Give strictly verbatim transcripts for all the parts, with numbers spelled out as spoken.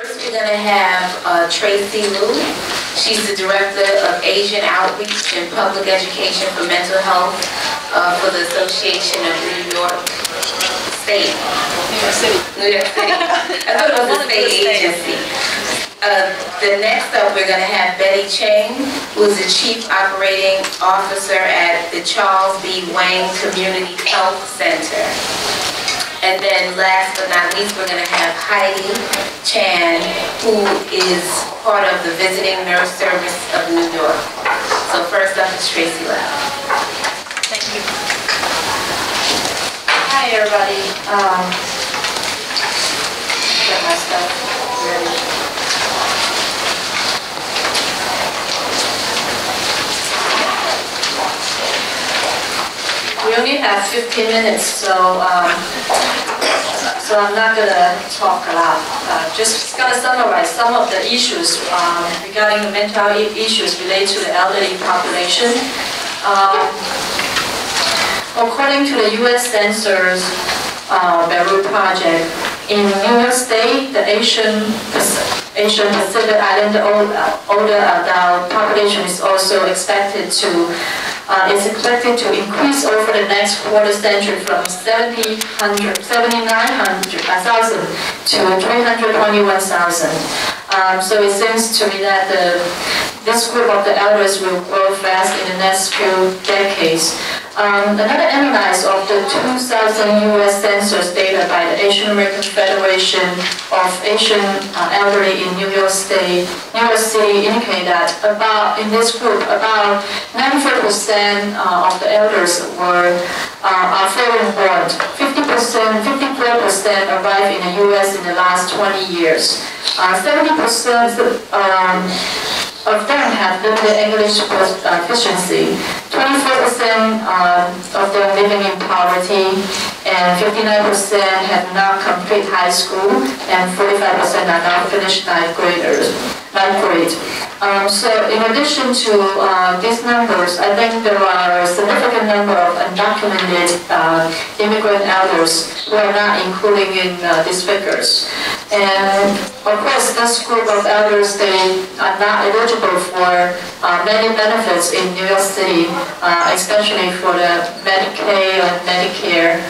First, we're going to have uh, Tracy Luo. She's the Director of Asian Outreach and Public Education for Mental Health uh, for the Association of New York State. New York City. New York City. I thought it was a state agency. Uh, the next up, we're going to have Betty Cheng, who is the Chief Operating Officer at the Charles B. Wang Community Health Center. And then last but not least, we're going to have Heidi Chan, who is part of the Visiting Nurse Service of New York. So first up is Tracy Luo. Thank you. Hi, everybody. Um, get my stuff ready. We only have fifteen minutes, so um, so I'm not going to talk a lot. Uh, just going to summarize some of the issues um, regarding the mental issues related to the elderly population. Um, according to the U S Census uh, Bureau project, in New York State, the Asian Asian Pacific Islander older adult population is also expected to. Uh, is expected to increase over the next quarter century from seven thousand nine hundred to three hundred twenty-one thousand. Um, so it seems to me that the, this group of the elders will grow fast in the next few decades. Um, another analysis of the two thousand U S Census data by the Asian American Federation of Asian uh, Elderly in New York State, New York City indicated that about in this group about ninety-four percent Uh, of the elders were uh, are foreign born. fifty percent, fifty-four percent arrived in the U S in the last twenty years. Uh, seventy percent um, of them have limited English proficiency. twenty-four percent um, of them living in poverty, and fifty-nine percent have not complete high school, and forty-five percent are not finished ninth graders. Ninth grade. Um, so, in addition to uh, these numbers, I think there are a significant number of undocumented uh, immigrant elders who are not included in uh, these figures. And of course, this group of elders, they are not eligible for uh, many benefits in New York City, uh, especially for the Medicaid and Medicare.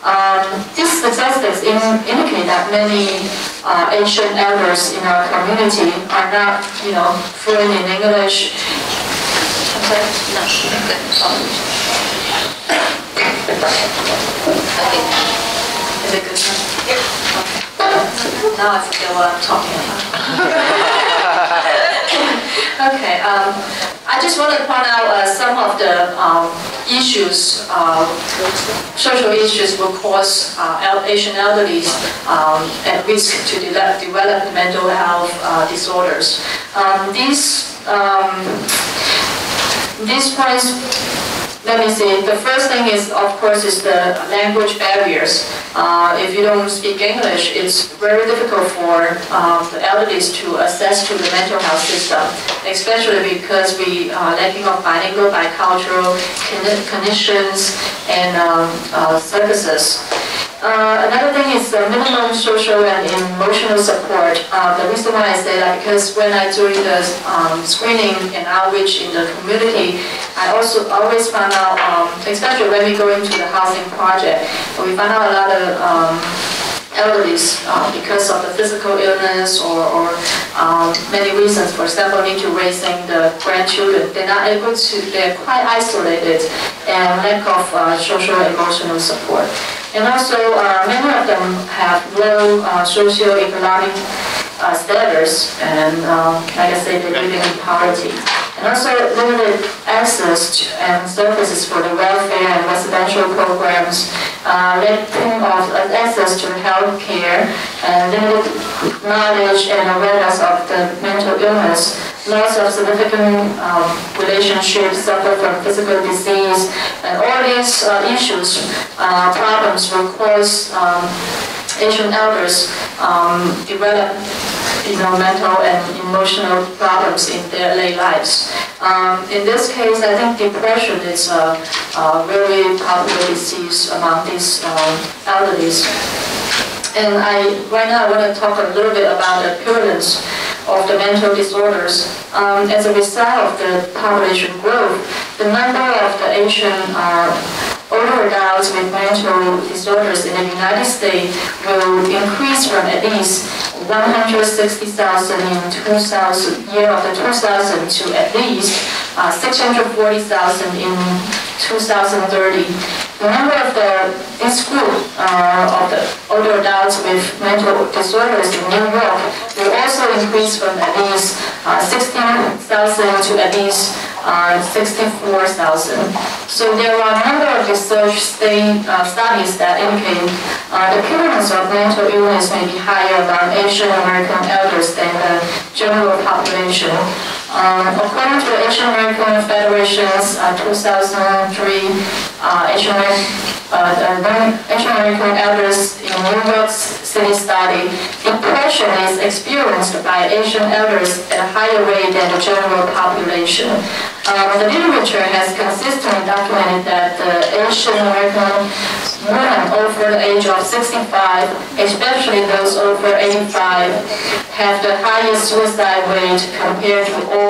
Um, these statistics in, indicate that many uh, Asian elders in our community are not, you know, fluent in English. Okay. No. Okay. Oh. Is it good? Yeah. Okay. Now I forget what I'm talking about. Okay. Um, I just want to point out uh, some of the um, issues, uh, social issues will cause uh, Asian elderly um, at risk to de develop mental health uh, disorders. Um, these, um, these points, let me see, the first thing is, of course, is the language barriers. Uh, if you don't speak English, it's very difficult for uh, the elderly to access to the mental health system, especially because we are lacking of bilingual, bicultural clinicians and um, uh, services. Uh, another thing is the minimum social and emotional support. Uh, the reason why I say that, because when I do the um, screening and outreach in the community, I also always find out, um, especially when we go into the housing project, we find out a lot of um, elderly uh, because of the physical illness or, or um, many reasons, for example, need to raising the grandchildren. They're not able to, they're quite isolated and lack of uh, social and emotional support. And also, uh, many of them have low uh, socioeconomic uh, status, and uh, like I said, they're living in poverty. And also, limited access to, and services for the welfare and residential programs, uh, lacking of access to health care, and limited knowledge and awareness of the mental illness. Loss of significant um, relationships, suffer from physical disease, and all these uh, issues, uh, problems will cause um, Asian elders um, develop, you know, mental and emotional problems in their late lives. Um, in this case, I think depression is a, a very popular disease among these um, elderly. And I, right now I want to talk a little bit about the prevalence of the mental disorders. Um, as a result of the population growth, the number of the Asian uh, older adults with mental disorders in the United States will increase from at least one hundred sixty thousand in two thousand, year of the two thousand to at least uh, six hundred forty thousand in two thousand thirty. The number of the in school uh, of the older adults with mental disorders in New York will also increase from at least uh, sixteen thousand to at least uh, sixty-four thousand. So there are a number of research state, uh, studies that indicate uh, the prevalence of mental illness may be higher among Asian American elders than the general population. Um, according to the Asian American Federation's uh, two thousand three uh, Asian, uh, Asian American Elders in New York City study, depression is experienced by Asian elders at a higher rate than the general population. Um, the literature has consistently documented that the Asian American women over the age of sixty-five, especially those over eighty-five, have the highest suicide rate compared to all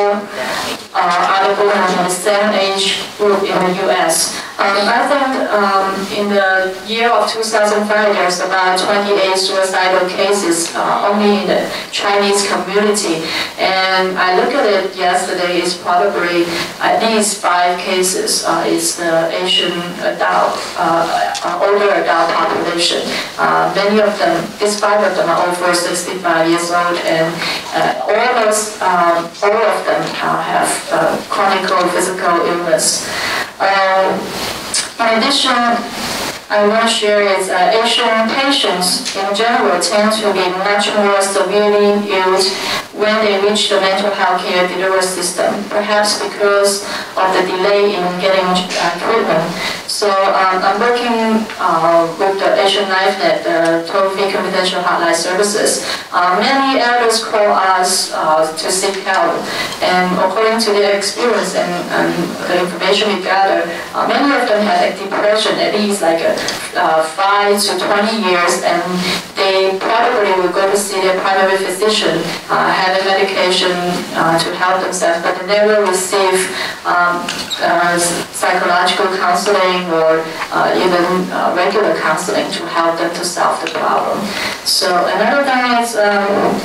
Uh, other women in the same age group in the U S. Um, I think um, in the year of two thousand five, there's about twenty-eight suicidal cases uh, only in the Chinese community. And I looked at it yesterday, it's probably at least five cases uh, is the Asian adult, uh, older adult population. Uh, many of them, these five of them are over sixty-five years old, and uh, all, those, um, all of them uh, have uh, chronic physical illness. Um, in addition, I want to share is uh, Asian patients in general tend to be much more severely ill when they reach the mental health care delivery system, perhaps because of the delay in getting uh, treatment. So um, I'm working uh, with the Asian LifeNet, the toll-free confidential hotline services. Uh, many elders call us uh, to seek help, and according to their experience and, and the information we gather, uh, many of them have depression at least like a Uh, five to twenty years, and they probably will go to see their primary physician, uh, have a medication uh, to help themselves, but they never receive um, uh, psychological counseling or uh, even uh, regular counseling to help them to solve the problem. So another thing is, um,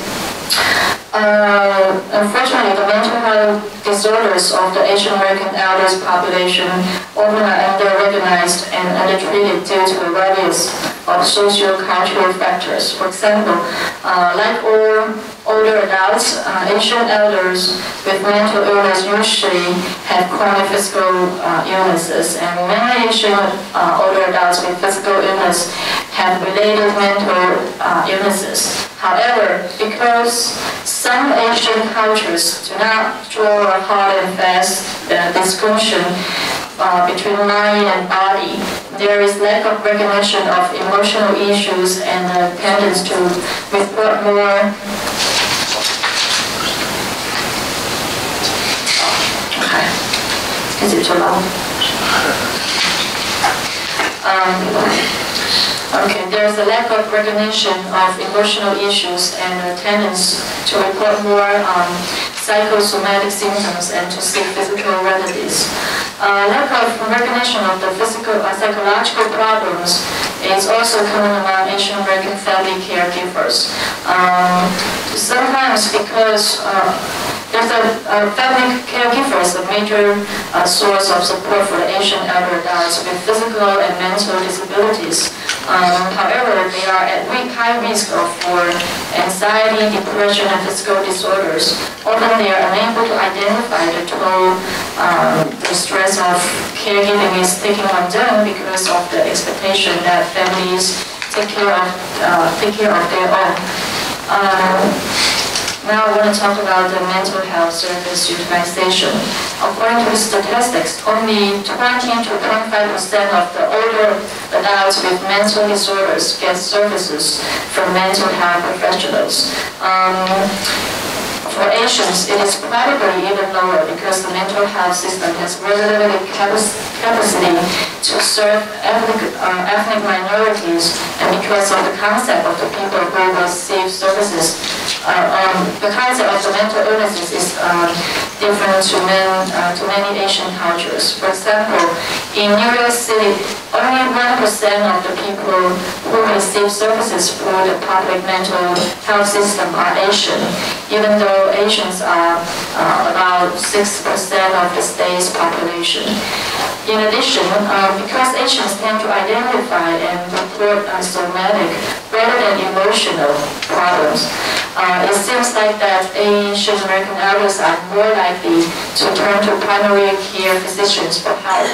Uh, unfortunately, the mental health disorders of the Asian American elders population often are under-recognized and under-treated due to various of socio-cultural factors. For example, uh, like all older adults, uh, Asian elders with mental illness usually have chronic physical uh, illnesses, and many Asian uh, older adults with physical illness have related mental uh, illnesses. However, because some Asian cultures do not draw a hard and fast uh, distinction uh, between mind and body, there is lack of recognition of emotional issues and a tendency to report more okay. Is it too long? Um, Okay, there's a lack of recognition of emotional issues and a tendency to report more um, psychosomatic symptoms and to seek physical remedies. Uh, lack of recognition of the physical uh, psychological problems is also common among Asian American family caregivers. Um, sometimes because uh, there's a, a family caregiver is a major uh, source of support for the Asian elder adults with physical and mental disabilities. Um, however, they are at high risk of for anxiety, depression, and physical disorders. Often they are unable to identify the toll um, the stress of caregiving is taking on them because of the expectation that families take care of, uh, take care of their own. Um, Now I want to talk about the mental health service utilization. According to the statistics, only twenty to twenty-five percent of the older adults with mental disorders get services from mental health professionals. Um, for Asians, it is probably even lower because the mental health system has very limited capacity to serve ethnic, uh, ethnic minorities, and because of the concept of the people who receive services, uh, um, the concept of the mental illnesses is um, different to, men, uh, to many Asian cultures. For example, in New York City, only one percent of the people who receive services through the public mental health system are Asian, even though Asians are uh, about six percent of the state's population. In addition, uh, because Asians tend to identify and report uh, somatic rather than emotional problems, uh, it seems like that Asian American elders are more likely to turn to primary care physicians for help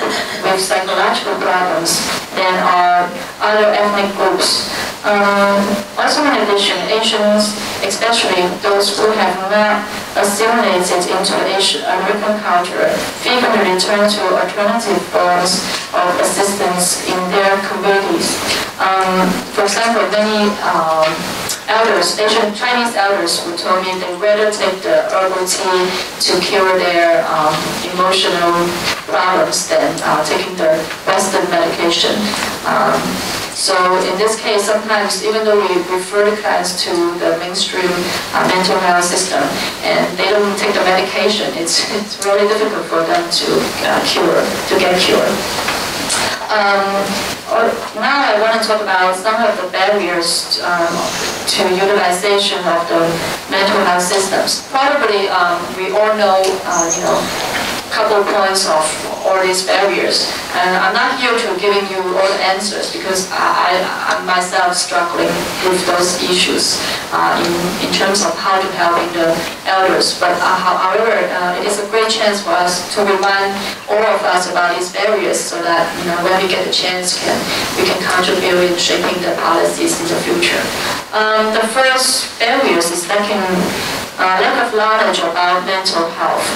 with psychological problems than are other ethnic groups. Um, also, in addition, Asians, especially those who have not assimilated into Asian American culture, frequently return to alternative forms of assistance in their communities. Um, for example, many um, elders, Asian Chinese elders, who told me they rather take the herbal tea to cure their um, emotional problems than uh, taking the Western medication. Um, So in this case, sometimes even though we refer the clients to the mainstream uh, mental health system and they don't take the medication, it's, it's really difficult for them to uh, cure, to get cured. Um, now I want to talk about some of the barriers um, to utilization of the mental health systems. Probably um, we all know, uh, you know, couple points of all these barriers, and I'm not here to giving you all the answers because I, I, I myself struggling with those issues uh, in, in terms of how to help the elders. But uh, however, uh, it is a great chance for us to remind all of us about these barriers, so that you know when we get a chance, can we can contribute in shaping the policies in the future. Um, the first barriers is lacking uh, lack of knowledge about mental health.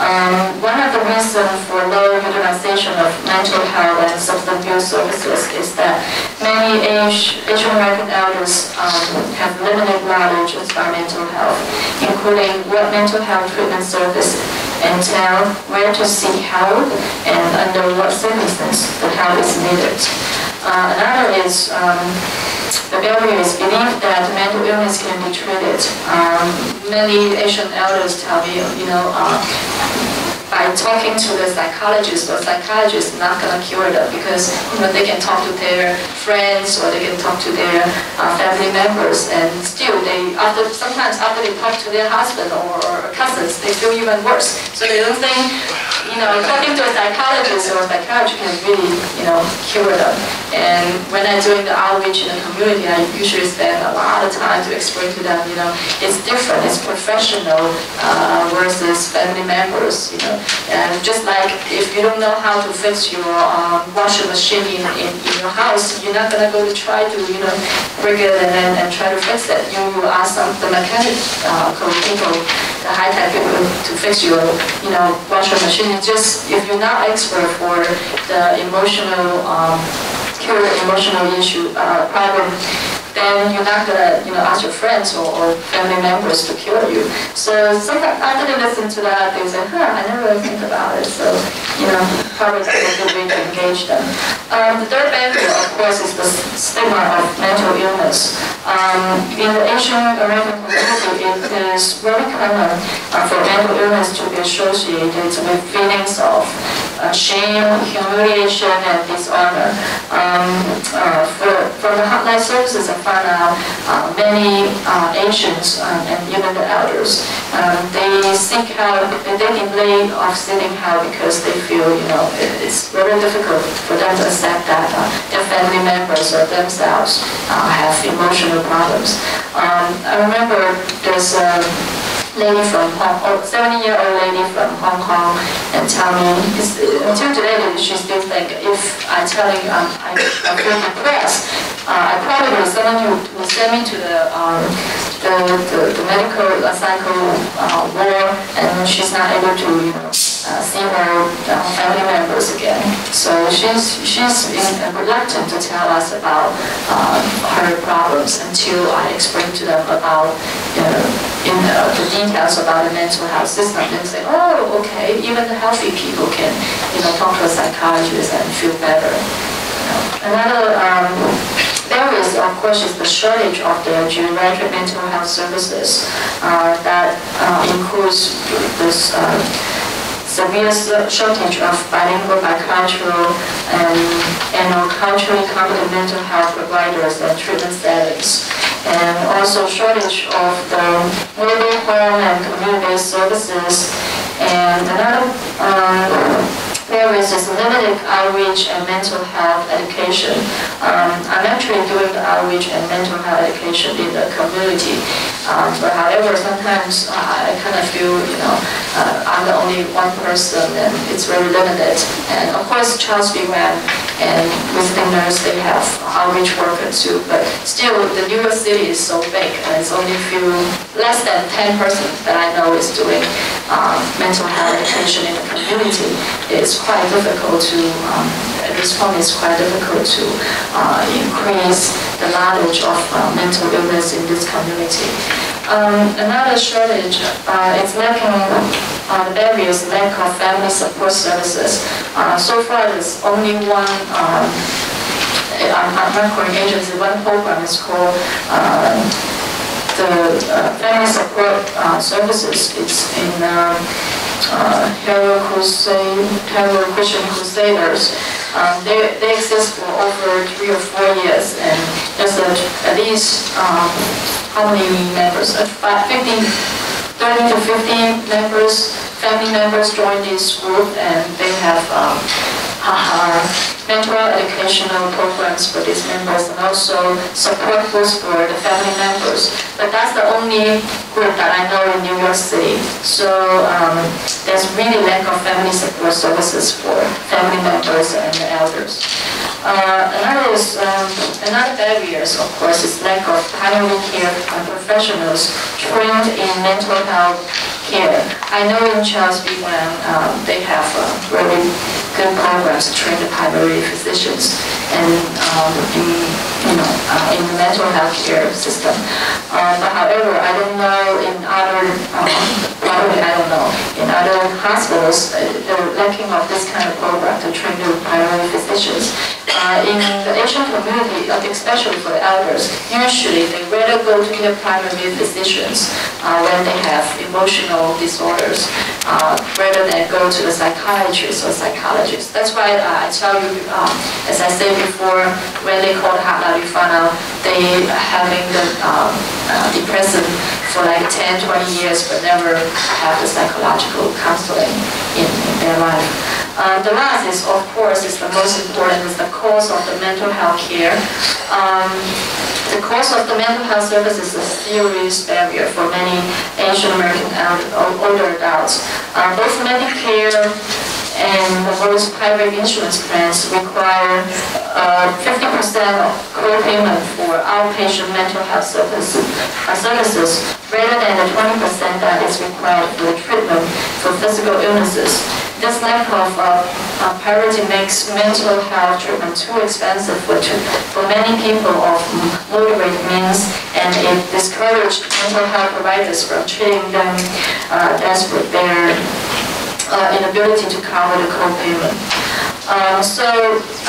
Um, one of the reasons for low utilization of mental health and substance abuse services is that many Asian American elders um, have limited knowledge about mental health, including what mental health treatment service entails, where to seek help, and under what circumstances the help is needed. Uh, another is um, the barrier is belief that mental illness can be treated. Um, many Asian elders tell me, you know, uh, by talking to the psychologist, or psychiatrist is not going to cure them, because you know, they can talk to their friends or they can talk to their uh, family members, and still they after sometimes after they talk to their husband or, or cousins, they feel even worse. So they don't think you know talking to a psychologist or a psychiatrist can really you know cure them. And when I'm doing the outreach in the community, I usually spend a lot of time to explain to them, you know, it's different, it's professional uh, versus family members, you know. And just like if you don't know how to fix your um, washing machine in, in, in your house, you're not going to go to try to, you know, break it and, and, and try to fix it. You will ask some the mechanic uh, people, the high-tech people, to fix your, you know, washing machine. It's just if you're not expert for the emotional, um, cure emotional issue uh, problem, then you're not gonna, you know, ask your friends or, or family members to cure you. So sometimes after they listen to that, they say, "Huh, I never really think about it." So you know, probably it's a good way to engage them. Um, the third barrier, of course, is the stigma of mental illness. Um, in the Asian American community, it is very common uh, for mental illness to be associated with feelings of uh, shame, humiliation, and dishonor. Um, uh, for, from the hotline services, I found out uh, many uh, Asians um, and even the elders, um, they seek help, they delay of seeking help because they feel, you know, it, it's very difficult for them to accept that uh, their family members or themselves uh, have emotional problems. Um, I remember there's a lady from Hong Kong, seventy-year-old lady from Hong Kong, and tell me, until today, she still think, if I tell you I'm, I'm, I'm feel depressed, uh, I probably someone who will send me to the um, the, the, the medical uh, psycho uh, ward, and she's not able to, you know, uh, seeing her family members again. So she's, she's been reluctant to tell us about uh, her problems until I explained to them about you know, in the, the details about the mental health system. And say, oh, okay, even the healthy people can you know, talk to a psychiatrist and feel better. Another um, barrier, of course, is the shortage of the geriatric mental health services uh, that uh, includes this uh, severe shortage of bilingual, bicultural, and, and culturally competent mental health providers and treatment settings, and also shortage of the mobile home and community-based services, and another. Um, There is this limited outreach and mental health education. Um, I'm actually doing the outreach and mental health education in the community. Um, but however, sometimes uh, I kind of feel, you know, uh, I'm the only one person and it's very limited. And of course, Charles B. Wang and Visiting Nurse, they have outreach workers too. But still, the New York City is so big and it's only few, less than ten percent that I know is doing um, mental health education in the community. It's quite difficult to, um, at this point it's quite difficult to uh, increase the knowledge of uh, mental illness in this community. Um, another shortage uh, is lacking uh, the barriers, lack of family support services. Uh, so far there's only one um, I'm not calling agency, one program is called uh, the uh, Family Support uh, Services. It's in um, Uh, Hero Crusade, Hero Christian Crusaders. Um, they, they exist for over three or four years, and there's a, at least um, how many members? Uh, fifteen, thirty to fifteen members, family members join this group, and they have um, uh, mental educational programs for these members, and also support groups for the family members. But that's the only group that I know in New York City. So um, there's really lack of family support services for family members and the elders. Uh, another, is, um, another barriers, of course, is lack of primary care professionals trained in mental health care. I know in Charles B. Wang, um, they have uh, really good programs to train the primary physicians and um, in, you know, uh, in the mental health care system. Uh, but however, I don't know in other, um, probably I don't know, in other hospitals, uh, they're lacking of this kind of program to train the primary physicians. Uh, in the Asian community, especially for the elders, usually they rather go to their primary physicians uh, when they have emotional disorders, uh, rather than go to the psychiatrist or psychologist. That's why uh, I tell you, um, as I said before, when they call the hotline, we found out they are having the um, uh, depression for like ten, twenty years, but never have the psychological counseling in, in their life. Uh, the last is, of course, is the most important, is the cost of the mental health care. Um, the cost of the mental health service is a serious barrier for many Asian American older adults. Uh, both Medicare and the most private insurance plans require uh, fifty percent of co-payment for outpatient mental health service, uh, services, rather than the twenty percent that is required for treatment for physical illnesses. This lack of uh, uh, parity makes mental health treatment too expensive for, too, for many people of moderate means, and it discourages mental health providers from treating them uh, as with their uh, inability to cover the co-payment. Um, so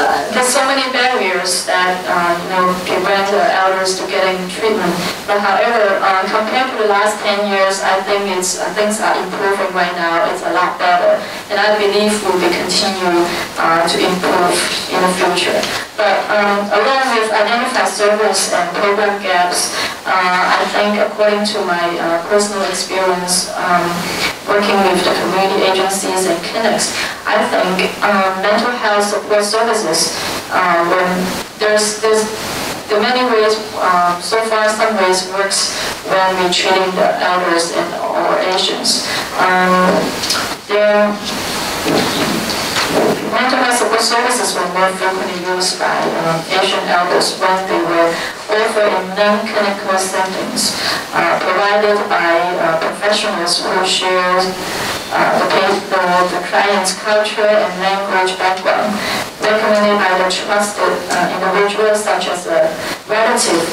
uh, there's so many barriers that uh, you know, prevent the elders to getting treatment. But however, uh, compared to the last ten years, I think it's uh, things are improving right now. It's a lot better, and I believe will be continue uh, to improve in the future. But um, along with identify service and program gaps, uh, I think according to my uh, personal experience um, working with the community agencies and clinics, I think um, mental health support services, uh, when there's, there's there are many ways, uh, so far some ways works when we're treating the elders and or Asians. Um, there, mental health support services were more frequently used by um, Asian elders when they were offered in non-clinical settings, uh, provided by uh, professionals who share uh, against the, the client's culture and language background, recommended by the trusted uh, individual such as a relative,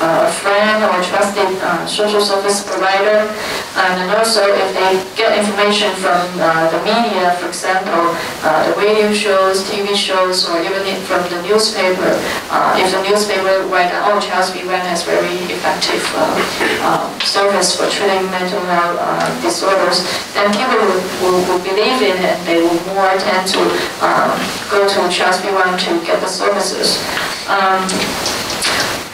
uh, a friend, or a trusted uh, social service provider. And also if they get information from uh, the media, for example, uh, the radio shows, T V shows, or even from the newspaper, uh, if the newspaper write, oh, Charles B. Wang has very effective uh, uh, service for treating mental health uh, disorders, then people will, will, will believe in it, and they will more tend to um, go to Charles B. Wang to get the services. Um,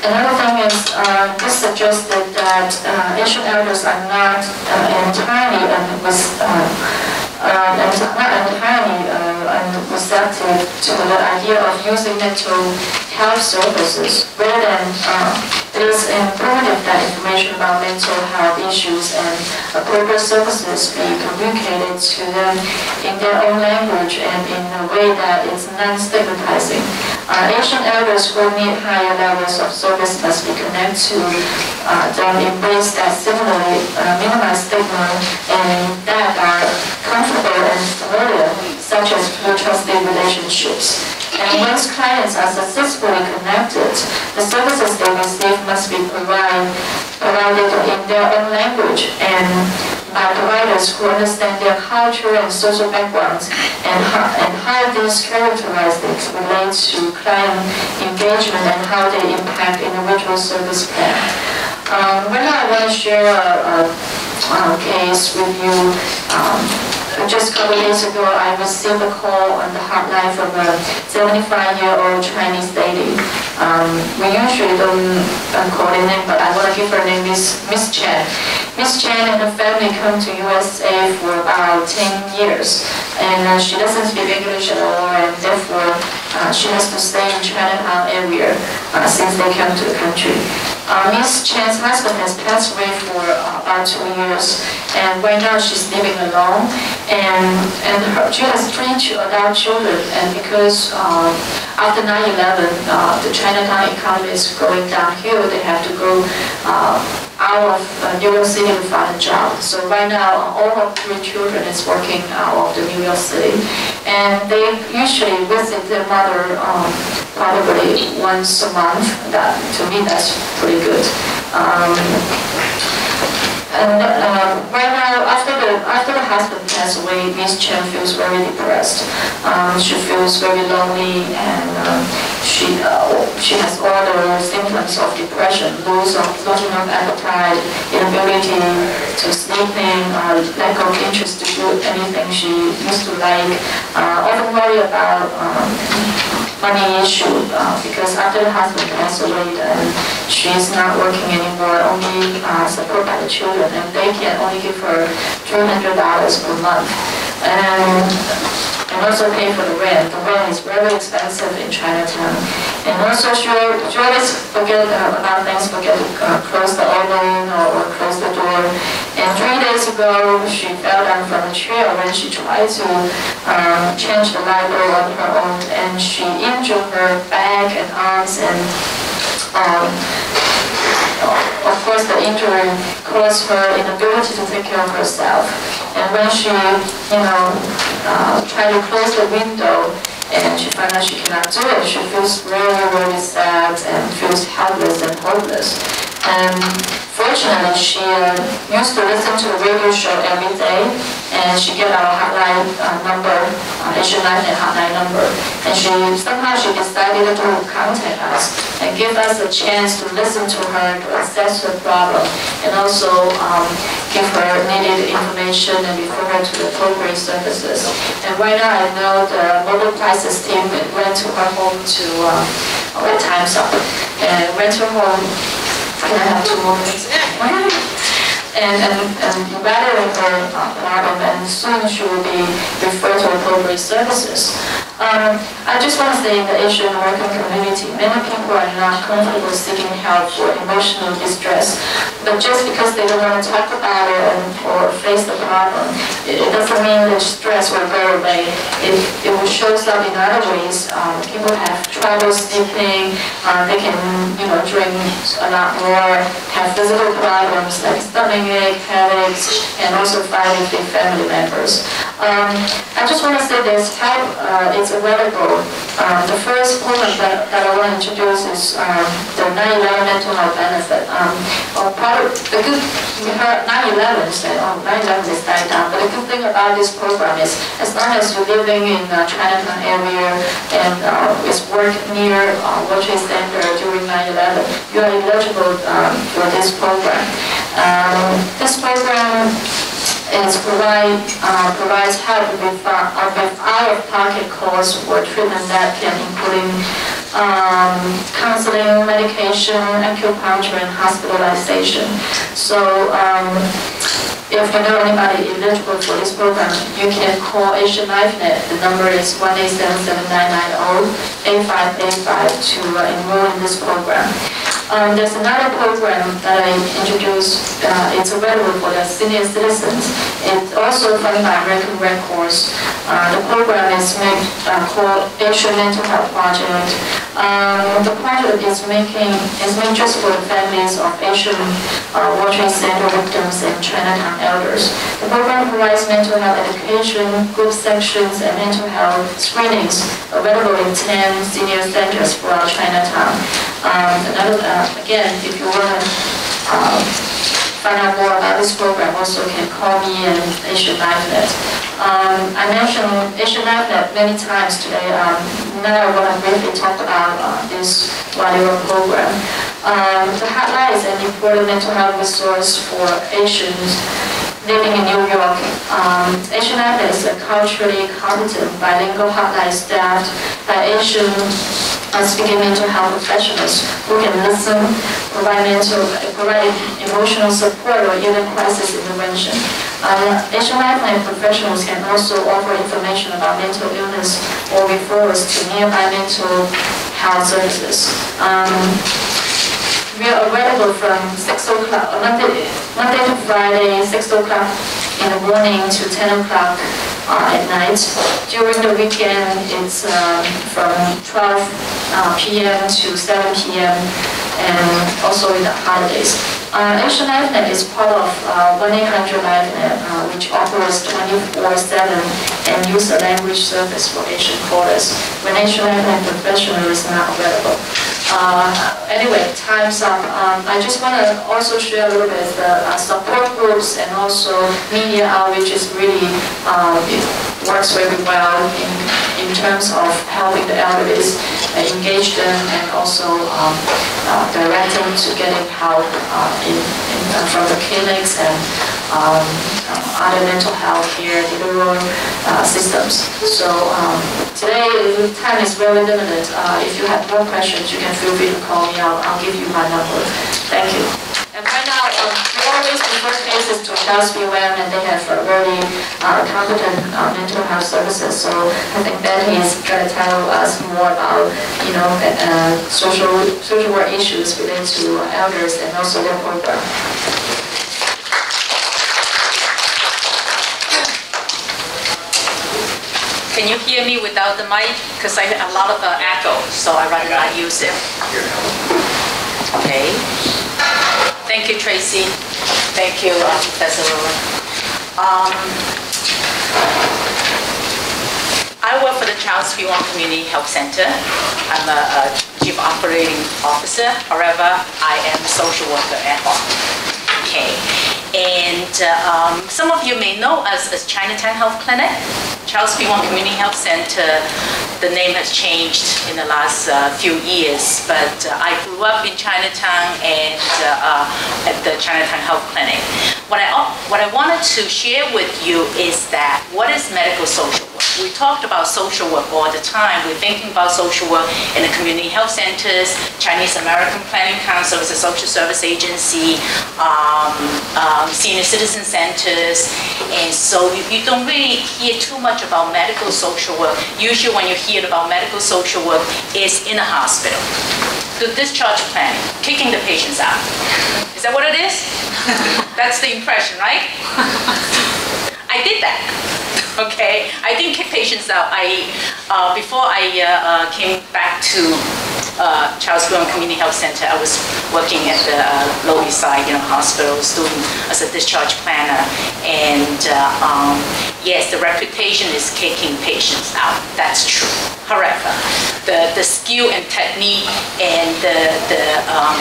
Another thing is, uh, this suggested that uh, Asian elders are not uh, entirely and was uh, uh, and not entirely uh, and receptive to the idea of using mental health services, rather than uh, it is imperative that information about mental health issues and appropriate services be communicated to them in their own language and in a way that is non-stigmatizing. Uh, Asian elders who need higher levels of service must be connected to uh, them in ways that similarly uh, minimize stigma and that are comfortable and familiar, such as through trusted relationships. And once clients are successfully connected, the services they receive must be provided, provided in their own language and by providers who understand their culture and social backgrounds, and how, and how these characteristics relate to client engagement and how they impact individual service plan. Um, right now I want to share a, a, a case with you. Um, Just a couple of days ago, I received a call on the hotline from a seventy-five-year-old Chinese lady. Um, we usually don't um, call her name, but I want to give her name is Miss Chan. Miss Chan and her family come to U S A for about ten years, and uh, she doesn't speak English at all, and therefore uh, she has to stay in Chinatown area uh, since they came to the country. Uh, Miss Chan's husband has passed away for uh, about two years, and right now she's living alone. And, and her, she has three adult children, and because uh, after nine eleven, uh, the Chinatown economy is going downhill, they have to go uh, out of uh, New York City to find a job. So right now, all of three children is working out of the New York City. And they usually visit their mother um, probably once a month. That, to me, that's pretty good. Um, And uh, right now, after the after the husband passed away, Miss Chen feels very depressed. Um, she feels very lonely, and um, she uh, she has all the symptoms of depression: loss of losing of appetite, inability to sleep in, uh, lack of interest to do anything she used to like. Uh, often worry about um, money issue uh, because after the husband passed away, and she is not working anymore, only uh, supported by the children. And they can only give her three hundred dollars per month. And, and also pay for the rent. The rent is very expensive in Chinatown. And also she, she always forget uh, about things, forget to uh, close the oven or, or close the door. And three days ago, she fell down from a chair when she tried to um, change the light bulb on her own. And she injured her back and arms, and um, of course, the injury caused her inability to take care of herself. And when she, you know, uh, tried to close the window, and she found out she cannot do it, she feels really, really sad and feels helpless and hopeless. And fortunately, she uh, used to listen to the radio show every day, and she get our hotline uh, number, uh, Asian LifeNet hotline number, and she somehow she decided to contact us and give us a chance to listen to her, to assess her problem, and also um, give her needed information and refer her to the appropriate services. And right now I know the mobile crisis team went to her home to, uh, oh, time's up, and went to her home, and I have two moments. And, and, and evaluate her problem, and soon she will be referred to appropriate services. Um, I just want to say in the Asian American community, many people are not comfortable seeking help for emotional distress, but just because they don't want to talk about it and, or face the problem, it, it doesn't mean the stress will go away. It, it will show up in other ways. Um, people have trouble sleeping, uh, they can you know, drink a lot more, have physical problems like stomach ache, headaches, and also fight with their family members. Um, I just want to say this help uh, is available. Um, the first woman that, that I want to introduce is um, the nine eleven mental health benefit. Um, or part of the good, we heard nine eleven said, oh, nine eleven is died down. But the good thing about this program is, as long as you're living in uh, Chinatown area and uh, is work near uh, World Trade Center during nine eleven, you are eligible um, for this program. Um, this program is provide, uh, provides help with uh, out-of-pocket costs for treatment that can include um, counseling, medication, acupuncture, and hospitalization. So um, if you know anybody eligible for this program, you can call Asian LifeNet. The number is one eight seven seven nine nine zero eight five eight five to uh, enroll in this program. Um, there's another program that I introduced. Uh, it's available for the senior citizens. It's also funded by American Red Cross. Uh, the program is made, uh, called Asian Mental Health Project. Um, the project is making is made just for the families of Asian uh, World Trade Center victims and Chinatown elders. The program provides mental health education, group sections, and mental health screenings available in ten senior centers throughout Chinatown. Um, another uh, Again, if you want to um, find out more about this program, also can call me and Asian LifeNet. Um, I mentioned Asian LifeNet many times today. Um, now I want to briefly talk about uh, this one-year program. Um, the hotline is an important mental health resource for Asians living in New York. Um, Asian LifeNet is a culturally competent bilingual hotline staffed by Asian uh, speaking mental health professionals who can listen, provide, mental, provide emotional support, or even crisis intervention. Uh, Asian LifeNet professionals can also offer information about mental illness or referrals to nearby mental health services. Um, We are available from six o'clock, Monday, Monday to Friday, six o'clock in the morning to ten o'clock uh, at night. During the weekend, it's um, from twelve p m to seven p m and also in the holidays. Uh, Asian LifeNet is part of one eight hundred LifeNet, uh, which offers twenty-four seven and user language service for Asian callers when Asian LifeNet professional is not available. Uh, anyway, time's up. Um, I just want to also share a little bit the uh, support groups and also media outreach is really um, it works very well in, in terms of helping the elderly, uh, engage them, and also um, uh, direct them to getting help uh, in, in, uh, from the clinics and um, uh, other mental health care delivery uh, systems. So um, today the time is very limited. Uh, if you have more questions, you can. Feel free to call me. I'll, I'll give you my number. Thank you. And right now, um, we always refer cases to Charles B. Wang, and they have a really uh, competent uh, mental health services. So I think Betty is going to tell us more about, you know, uh, social social work issues related to elders and also their program. Can you hear me without the mic? Because I have a lot of uh, echo, so I'd rather not use it. Okay. Thank you, Tracy. Thank you, uh, Professor Luo. Um, I work for the Charles B. Wang Community Health Center. I'm a, a Chief Operating Officer. However, I am a social worker at heart. Okay. And uh, um, some of you may know us as Chinatown Health Clinic. Charles B. Wang Community Health Center, the name has changed in the last uh, few years, but uh, I grew up in Chinatown and uh, uh, at the Chinatown Health Clinic. What I, what I wanted to share with you is that what is medical social work? We talked about social work all the time. We're thinking about social work in the community health centers. Chinese American Planning Council is a social service agency, um, um, senior citizen centers. And so you, you don't really hear too much about medical social work. Usually when you hear about medical social work, it's in a hospital. The discharge planning, kicking the patients out. Is that what it is? That's the impression, right? I did that. Okay, I didn't kick patients out. I, uh, before I uh, uh, came back to uh, Charles B. Wang Community Health Center, I was working at the uh, Lower East Side, you know, hospital, student as a discharge planner. And uh, um, yes, the reputation is kicking patients out. That's true. However, the, the skill and technique and the, the um,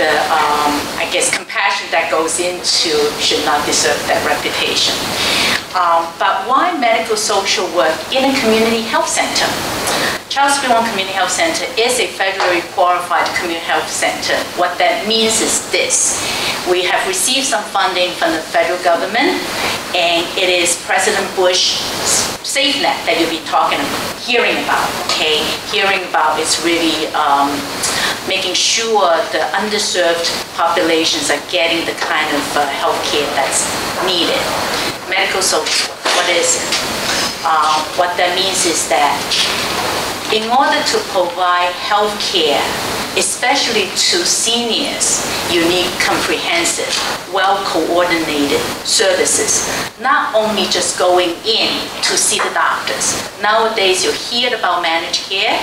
The, um, I guess, compassion that goes into should not deserve that reputation. Um, but why medical social work in a community health center? Charles B. Wang Community Health Center is a federally qualified community health center. What that means is this. We have received some funding from the federal government, and it is President Bush's SafeNet that you'll be talking, hearing about, okay? Hearing about is really um, making sure the underserved populations are getting the kind of uh, health care that's needed. Medical social work, what is it? Uh, what that means is that in order to provide health care, especially to seniors, you need comprehensive, well-coordinated services. Not only just going in to see the doctors. Nowadays, you hear about managed care.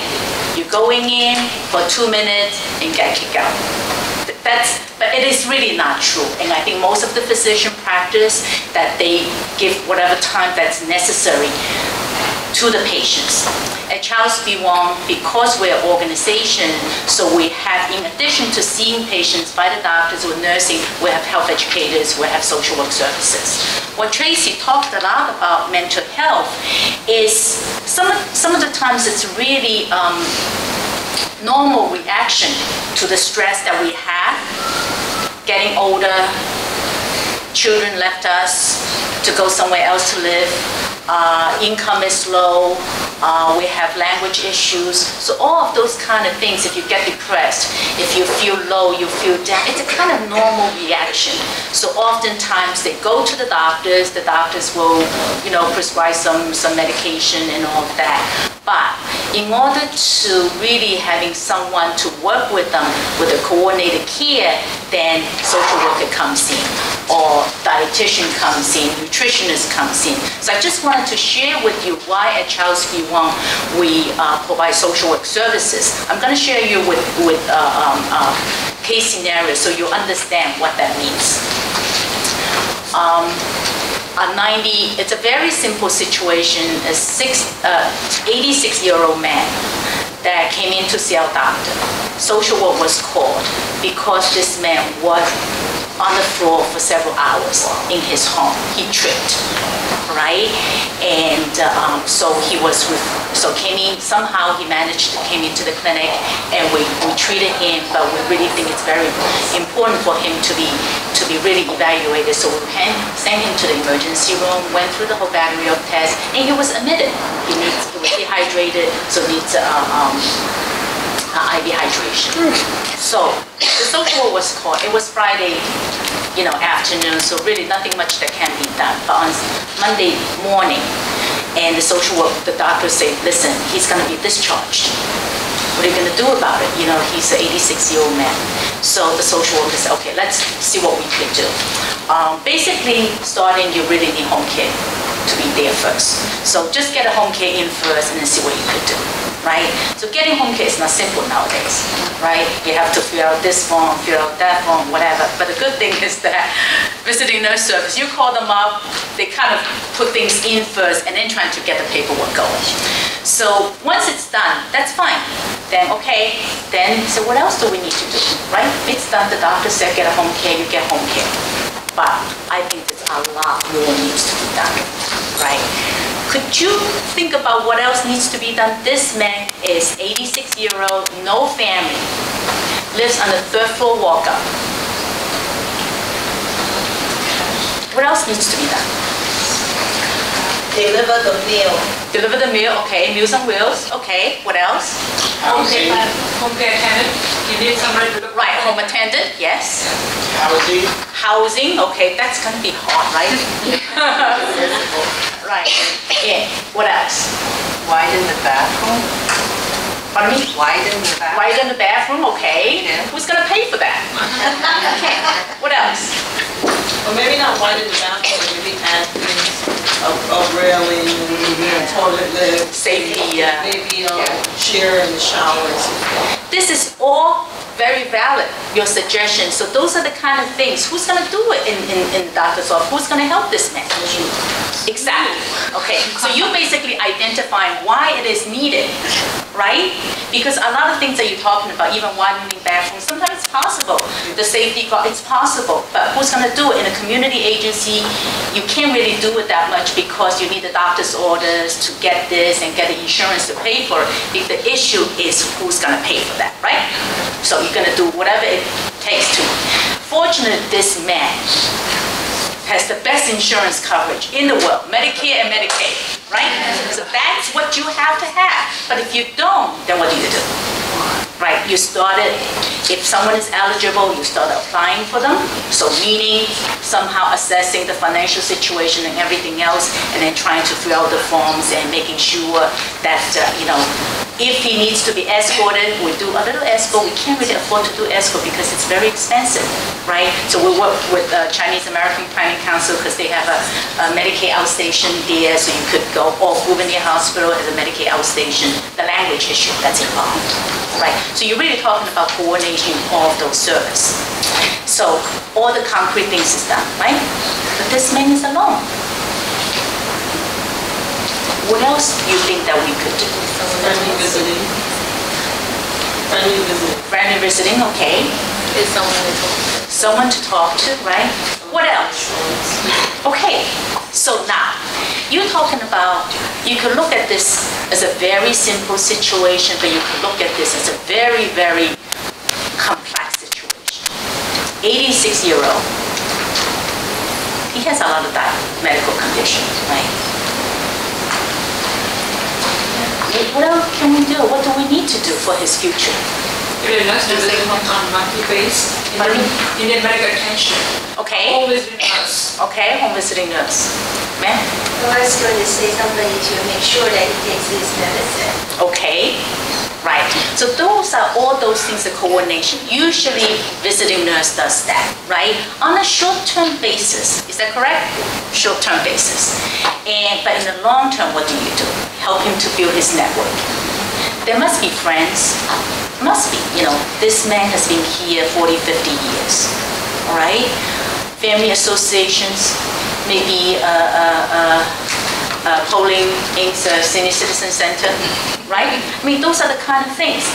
You're going in for two minutes and get kicked out. That's, but it is really not true. And I think most of the physician practice that they give whatever time that's necessary to the patients. At Charles B. Wang, because we're an organization, so we have, in addition to seeing patients by the doctors or nursing, we have health educators, we have social work services. What Tracy talked a lot about mental health is some of, some of the times it's really um, normal reaction to the stress that we have, getting older, children left us to go somewhere else to live, uh, income is low, uh, we have language issues. So all of those kind of things, if you get depressed, if you feel low, you feel down, it's a kind of normal reaction. So oftentimes they go to the doctors, the doctors will, you know, prescribe some, some medication and all of that. But in order to really having someone to work with them with a coordinated care, then social worker comes in, or dietitian comes in, nutritionist comes in. So I just wanted to share with you why at Charles B. Wang we uh, provide social work services. I'm going to share you with, with uh, um, uh, case scenarios so you understand what that means. Um, A ninety, it's a very simple situation. A eighty-six-year-old man that came in to see our doctor. Social work was called because this man was on the floor for several hours in his home. He tripped, right? And um, so he was with, so came in, somehow he managed to came into the clinic and we, we treated him, but we really think it's very important for him to be to be really evaluated. So we sent him to the emergency room, went through the whole battery of tests, and he was admitted. He needs, he was dehydrated, so needs uh, um, uh, I V hydration. So the social was called. It was Friday, you know, afternoon, so really nothing much that can be done. But on Monday morning, and the social work, the doctor said, listen, he's going to be discharged. What are you going to do about it? You know, he's an eighty-six-year-old man. So the social worker said, okay, let's see what we can do. Um, basically, starting, you really need home care to be there first. So just get a home care in first and then see what you could do, right? So getting home care is not simple nowadays, right? You have to fill out this form, fill out that form, whatever. But the good thing is that Visiting Nurse Service, you call them up, they kind of put things in first and then trying to get the paperwork going. So once it's done, that's fine. Then, okay, then, so what else do we need to do, right? It's done, the doctor said, get a home care, you get home care. But I think there's a lot more needs to be done, right? Could you think about what else needs to be done? This man is eighty-six-year-old, no family, lives on the third floor walk-up. What else needs to be done? Deliver the meal. Deliver the meal, okay. Meals on wheels, okay. What else? Housing. Home care attendant. You need somebody to look. Right, home attendant, yes. Housing. Housing, okay. That's going to be hard, right? Right, yeah. What else? Widen the bathroom. Pardon me? Widen the bathroom. Widen the bathroom, okay. Yeah. Who's going to pay for that? Okay. What else? Well, maybe not widen the bathroom, maybe add things. A, a railing, yeah. Toilet lid, safety, yeah. Maybe a yeah. chair in the showers. This is all very valid, your suggestions. So those are the kind of things. Who's going to do it in, in, in the doctor's office? Who's going to help this man? Mm-hmm. Exactly. Okay, so you're basically identifying why it is needed, right? Because a lot of things that you're talking about, even widening bathrooms, sometimes it's possible. The safety guard, it's possible. But who's going to do it? In a community agency, you can't really do it that much because you need the doctor's orders to get this and get the insurance to pay for it. The issue is who's going to pay for that, right? So you're going to do whatever it takes to. Fortunately, this man has the best insurance coverage in the world, Medicare and Medicaid, right? So that's what you have to have. But if you don't, then what do you do? Right, you started, if someone is eligible, you start applying for them. So meaning somehow assessing the financial situation and everything else, and then trying to fill out the forms and making sure that, uh, you know, if he needs to be escorted, we do a little escort. We can't really afford to do escort because it's very expensive, right? So we work with uh, Chinese American Planning Council because they have a, a Medicaid outstation there, so you could go or move in the hospital as a Medicaid outstation. The language issue that's involved, right? So you're really talking about coordination of those services. So all the concrete things is done, right? But this man is alone. What else do you think that we could do? Friendly visiting. Friendly visiting. Friendly visiting, okay. Is someone to talk to. Someone to talk to, right? What else? Okay, so now, you're talking about, you could look at this as a very simple situation, but you could look at this as a very, very complex situation. eighty-six-year-old, he has a lot of medical conditions, right? What else can we do? What do we need to do for his future? You know, nurse doesn't come on a monthly basis. You need medical attention. Okay. Home visiting nurse. Okay, home visiting nurse. Ma'am? I was going to say somebody to make sure that he takes his medicine. Okay. Right. So those are all those things of coordination. Usually, visiting nurse does that, right? On a short-term basis. Is that correct? Short-term basis. And but in the long term, what do you do? Help him to build his network. There must be friends. Must be. You know, this man has been here forty, fifty years. All right? Family associations, maybe uh, uh, uh, Uh, polling in the senior citizen center, right? I mean, those are the kind of things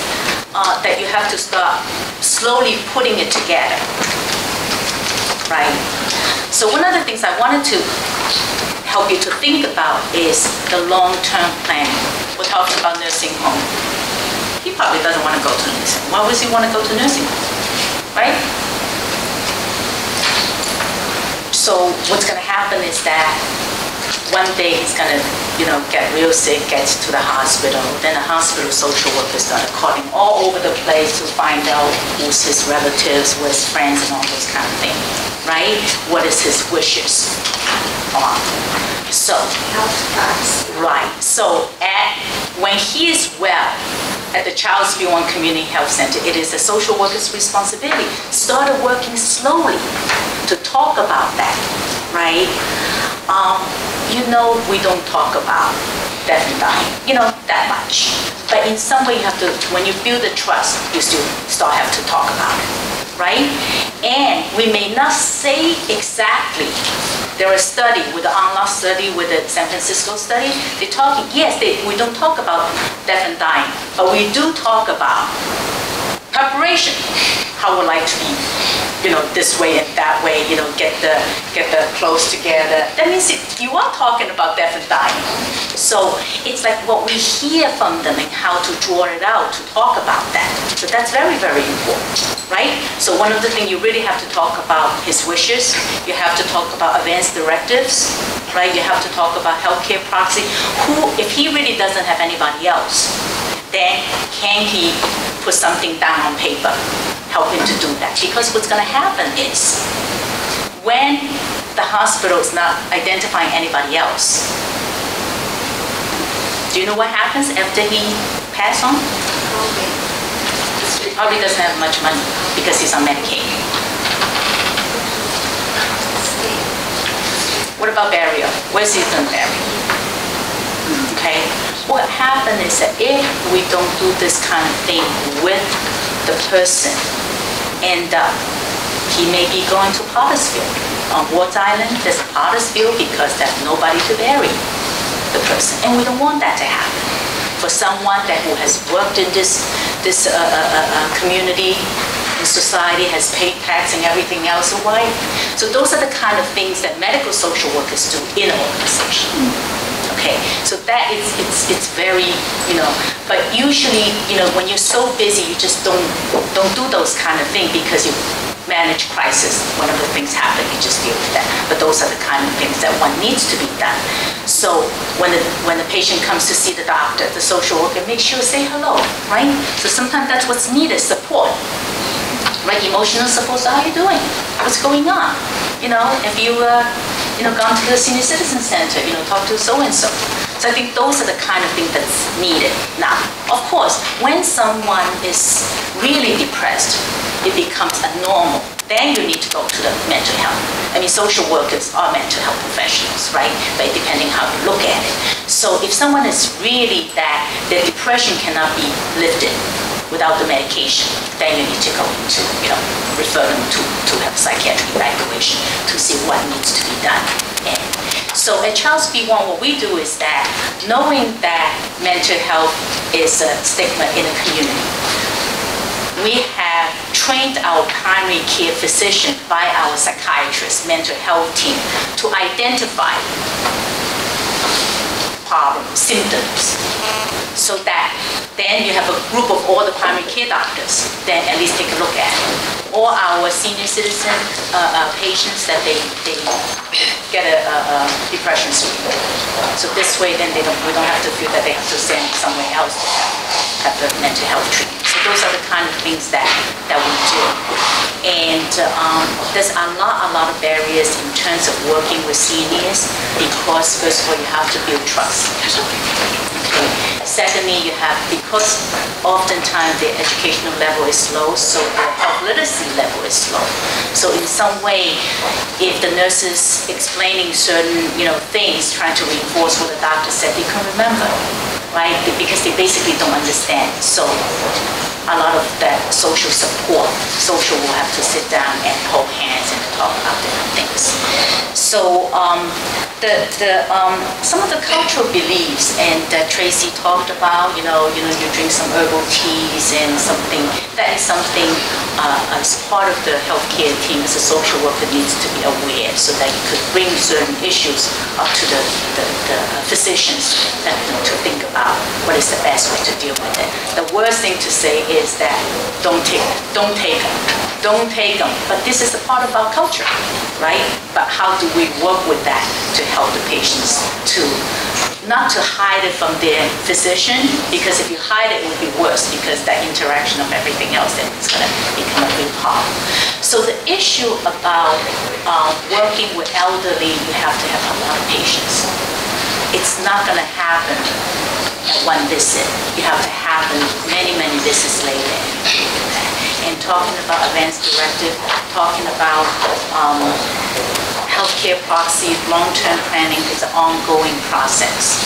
uh, that you have to start slowly putting it together, right? So one of the things I wanted to help you to think about is the long-term planning. We're talking about nursing home. He probably doesn't want to go to nursing home. Why would he want to go to nursing home, right? So what's going to happen is that one day he's gonna, you know, get real sick, gets to the hospital. Then the hospital social workers started calling all over the place to find out who's his relatives, who's his friends, and all those kind of things, right? What is his wishes on? So, right. So at when he is well, at the Charles B. Wang Community Health Center, it is the social worker's responsibility. Started working slowly to talk about that, right? Um, you know, we don't talk about death and dying, you know, that much. But in some way, you have to, when you build the trust, you still start have to talk about it, right? And we may not say exactly. There is a study, with the Unlock study, with the San Francisco study, they talk, yes, they, we don't talk about death and dying, but we do talk about preparation, how we like to be, you know, this way and that way, you know, get the get the clothes together. That means it, you are talking about death and dying. So it's like what we hear from them and how to draw it out to talk about that. So that's very, very important, right? So one of the things you really have to talk about is wishes. You have to talk about advance directives, right? You have to talk about healthcare proxy. Who, if he really doesn't have anybody else, then can he put something down on paper? Help him to do that. Because what's going to happen is, when the hospital is not identifying anybody else, do you know what happens after he passes on? He probably doesn't have much money because he's on Medicaid. What about burial? Where's he going to bury? Okay. What happens is that if we don't do this kind of thing with the person, end up he may be going to Pottersville. On Ward Island, there's Pottersville because there's nobody to bury the person, and we don't want that to happen. For someone that who has worked in this this uh, uh, uh, community, in society, has paid tax and everything else, why? So those are the kind of things that medical social workers do in an organization. Okay, so that is, it's, it's very, you know, but usually, you know, when you're so busy, you just don't, don't do those kind of things because you manage crisis. Whenever things happen, you just deal with that. But those are the kind of things that one needs to be done. So when the, when the patient comes to see the doctor, the social worker, make sure you say hello, right? So sometimes that's what's needed, support. Right, emotional support. So how are you doing? What's going on? You know, have you, uh, you know, gone to the senior citizen center? You know, talk to so and so. So I think those are the kind of things that's needed. Now, of course, when someone is really depressed, it becomes a normal. Then you need to go to the mental health. I mean, social workers are mental health professionals, right? But depending how you look at it. So if someone is really that, their depression cannot be lifted without the medication, then you need to go to, you know, refer them to, to have psychiatric evaluation to see what needs to be done. And so at Charles B. Wang, what we do is that, knowing that mental health is a stigma in a community, we have trained our primary care physician by our psychiatrist, mental health team, to identify problems, symptoms, so that then you have a group of all the primary care doctors, then at least take a look at it. All our senior citizen uh, uh, patients that they, they get a, a, a depression screen. So this way then they don't, we don't have to feel that they have to send somewhere else to have, have the mental health treatment. So those are the kind of things that, that we do. And um, there's a lot, a lot of barriers in terms of working with seniors because first of all you have to build trust. Okay. Secondly, you have, because oftentimes the educational level is low, so the health literacy level is low. So in some way, if the nurse is explaining certain, you know, things, trying to reinforce what the doctor said, they can remember, right? Because they basically don't understand. So a lot of that social support, social will have to sit down and hold hands and talk about different things. So um, the, the, um, some of the cultural beliefs, and uh, Tracy talked about, you know, you know, you drink some herbal teas and something, that is something uh, as part of the healthcare team as a social worker needs to be aware so that you could bring certain issues up to the, the, the physicians that, you know, to think about what is the best way to deal with it. The worst thing to say is that don't take them, don't take them, don't take them. But this is a part of our culture, right? But how do we work with that to help the patients to not to hide it from their physician? Because if you hide it, it will be worse because that interaction of everything else then is going to become a big problem. So the issue about uh, working with elderly, you have to have a lot of patience. It's not going to happen at one visit. You have to have many, many visits later. And talking about advance directive, talking about um, healthcare proxy, long-term planning is an ongoing process.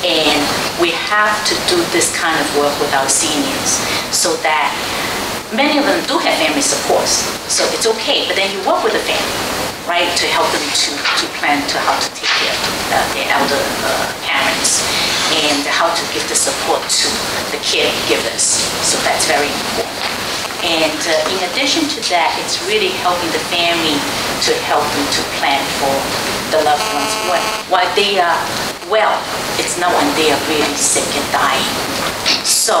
And we have to do this kind of work with our seniors so that many of them do have family supports. So it's okay, but then you work with the family, right, to help them to, to plan to how to take care of uh, their elder uh, parents and how to give the support to the caregivers. So that's very important. And uh, in addition to that, it's really helping the family to help them to plan for the loved ones. When, while they are well, it's not when they are really sick and dying. So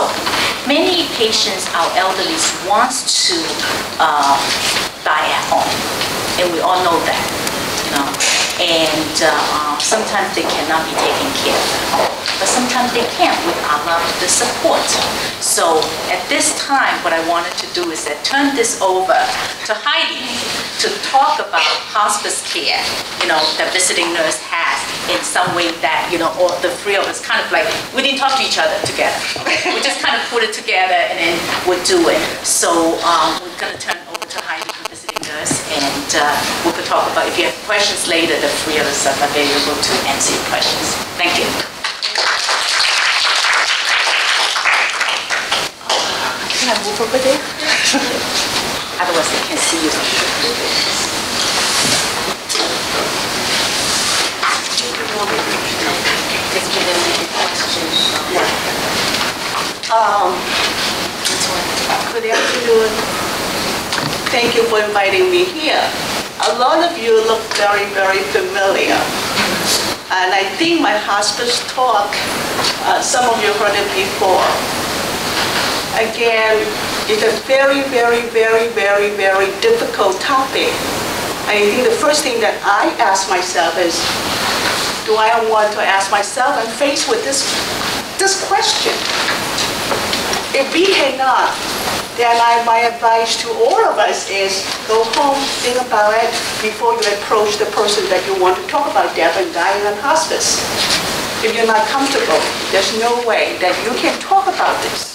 many patients, our elderly, wants to uh, die at home. And we all know that, you know. and uh, sometimes they cannot be taken care of, but sometimes they can without the support. So at this time, what I wanted to do is to turn this over to Heidi to talk about hospice care, you know, that Visiting Nurse has in some way that, you know, all the three of us kind of like, we didn't talk to each other together. We just kind of put it together and then we'll do it. So um, we're going to turn over to Heidi from Visiting Nurse, and uh, we could talk about, if you have questions later, the three of us are available to answer your questions. Thank you. Can I move over there? Otherwise they can't see you. Let's give them the questions. Yeah. Um, good afternoon. Thank you for inviting me here. A lot of you look very, very familiar. And I think my hospice talk, uh, some of you heard it before. Again, it's a very, very, very, very, very difficult topic. And I think the first thing that I ask myself is, do I want to ask myself, I'm faced with this, this question. If we cannot, then I, my advice to all of us is, go home, think about it before you approach the person that you want to talk about death and dying on hospice. If you're not comfortable, there's no way that you can talk about this.